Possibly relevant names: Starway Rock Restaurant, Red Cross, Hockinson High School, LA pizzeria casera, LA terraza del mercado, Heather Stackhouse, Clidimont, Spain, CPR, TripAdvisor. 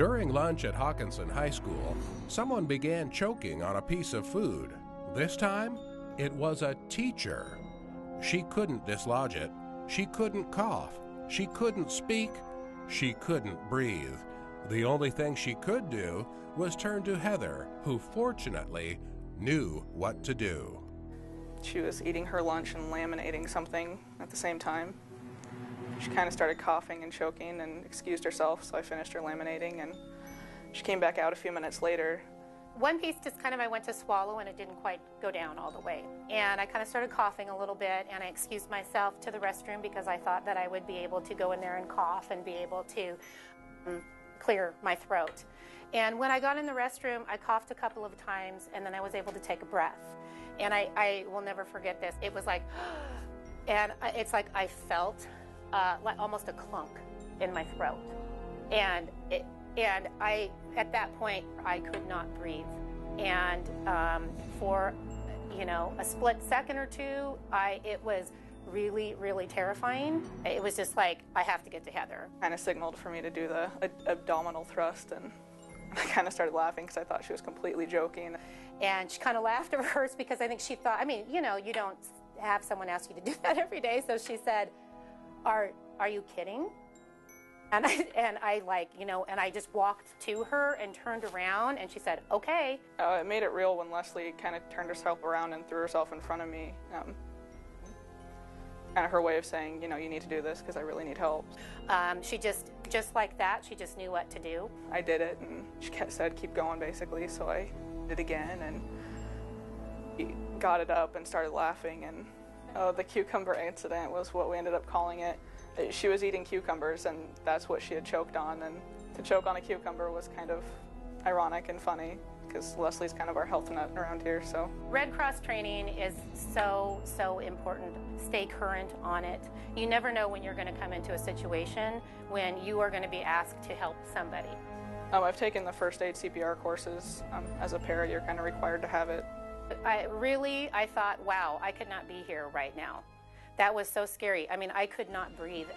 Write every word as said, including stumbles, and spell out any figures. During lunch at Hockinson High School, someone began choking on a piece of food. This time, it was a teacher. She couldn't dislodge it. She couldn't cough. She couldn't speak. She couldn't breathe. The only thing she could do was turn to Heather, who fortunately knew what to do. She was eating her lunch and laminating something at the same time. She kind of started coughing and choking and excused herself, so I finished her laminating, and she came back out a few minutes later. One piece just kind of I went to swallow and it didn't quite go down all the way. And I kind of started coughing a little bit, and I excused myself to the restroom because I thought that I would be able to go in there and cough and be able to um, clear my throat. And when I got in the restroom, I coughed a couple of times, and then I was able to take a breath. And I, I will never forget this. It was like, and it's like I felt uh, like almost a clunk in my throat. And it, and I, at that point, I could not breathe. And um, for, you know, a split second or two, I, it was really, really terrifying. It was just like, I have to get to Heather. Kind of signaled for me to do the ad abdominal thrust, and I kind of started laughing because I thought she was completely joking. And she kind of laughed at first because I think she thought, I mean, you know, you don't have someone ask you to do that every day. So she said, are, are you kidding? And I, and I like, you know, and I just walked to her and turned around, and she said, okay. Uh, it made it real when Leslie kind of turned herself around and threw herself in front of me. Um, kind of her way of saying, you know, you need to do this because I really need help. Um, she just, just like that, she just knew what to do. I did it, and she kept, said, keep going, basically, so I did it again, and got it up and started laughing, and uh, the cucumber incident was what we ended up calling it. She was eating cucumbers, and that's what she had choked on, and to choke on a cucumber was kind of ironic and funny, because Leslie's kind of our health nut around here, so. Red Cross training is so, so important. Stay current on it. You never know when you're going to come into a situation when you are going to be asked to help somebody. Um, I've taken the first aid C P R courses. Um, as a para, you're kind of required to have it. I really, I thought, wow, I could not be here right now. That was so scary. I mean, I could not breathe.